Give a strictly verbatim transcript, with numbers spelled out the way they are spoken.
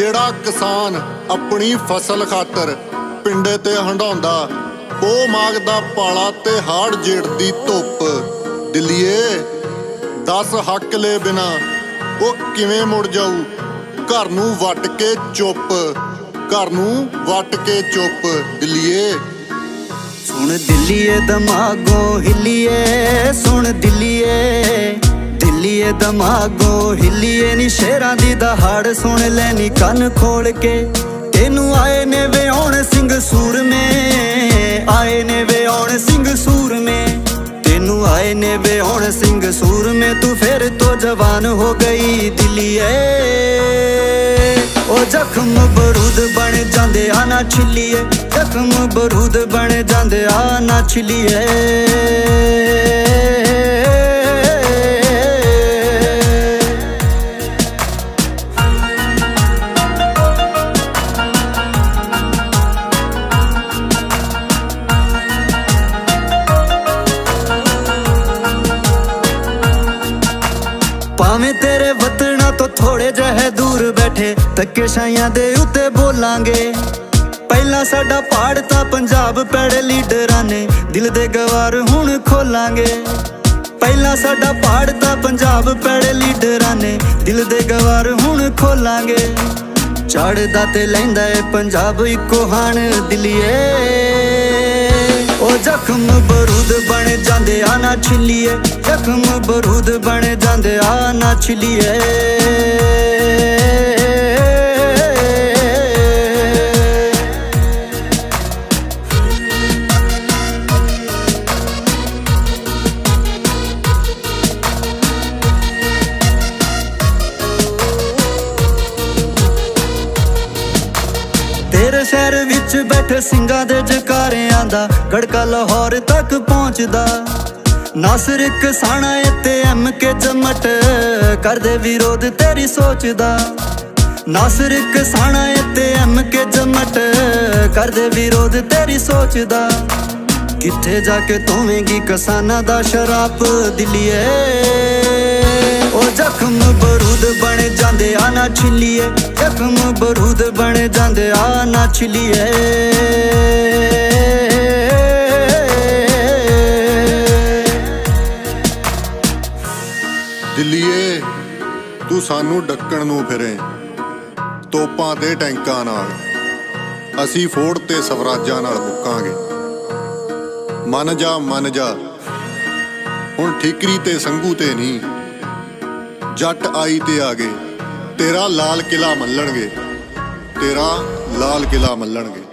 जेड़ा किसान अपनी फसल खातर पिंडे ते हंडाउंदा, ओ मागदा पाला ते हाड़ जेड़ दी धुप। दिलिए दस हक ले बिना ओ किवें मुड़ जाऊ, घर नूं वट के चुप, घर नूं वट के चुप। दिलिए सुन दिलिए दमागो हिलिए, सुन दिलिए दिलिए दमागो हिलिए नी शेरां दी दहाड़ सुन लैनी कन खोल के। तेनू आए ने वे आउण सिंह सूर में, आए ने वे आउण सिंह सूर में, तेनू आए ने वे आउण सिंह सूर में। तू फिर तो जवान हो गई दिलिए, ओ जख्म बरूद बन जांदे आ ना छिलिए, जख्म बरूद बन जांदे आ ना छिलिए। भावें तेरे वतना तो थोड़े जहे दूर बैठे तके शाया दे उते बोलांगे, पहला साडा पाड़ता पंजाब पैड़े लीडरां ने, दिल दे गवार हुण खोलांगे। पहला साडा पाड़ता पंजाब पैड़े लीडरां ने, दिल दे गवार हुण खोलांगे। चढ़दा ते लैंदा ए पंजाब इको हाण दिलिए, ओ जख्म बरूद बन जांदे आ ना छिलिए, जख्म बरूद बन जांदे आ ना छिलिए। तेरे शहर विच बैठे सिंगा दे जकारे आंदा, गड़का लाहौर तक पहुंचदा। नासिर किसाना ते एम के जमट कर दे विरोध तेरी सोचदा, नासिर किसाना ते एम के जमट कर दे विरोध तेरी सोचदा। किथे जाके तोवेंगी किसाना दा शराप दिलिए, ओ जख्म बरूद बन जांदे आ ना छिलिए, जख्म बरूद बन जांदे आ ना छिलिए। दिलिए तू सानू डक्कण नू फिरें तोपां ते टैंकां नाल, असी फोड़ ते सवराजां नाल मुक्कांगे। मन जा मन जा हुण ठीकरी ते संघू ते नहीं, जट आई ते आ गए तेरा लाल किला मल्लणगे, तेरा लाल किला मल्लणगे।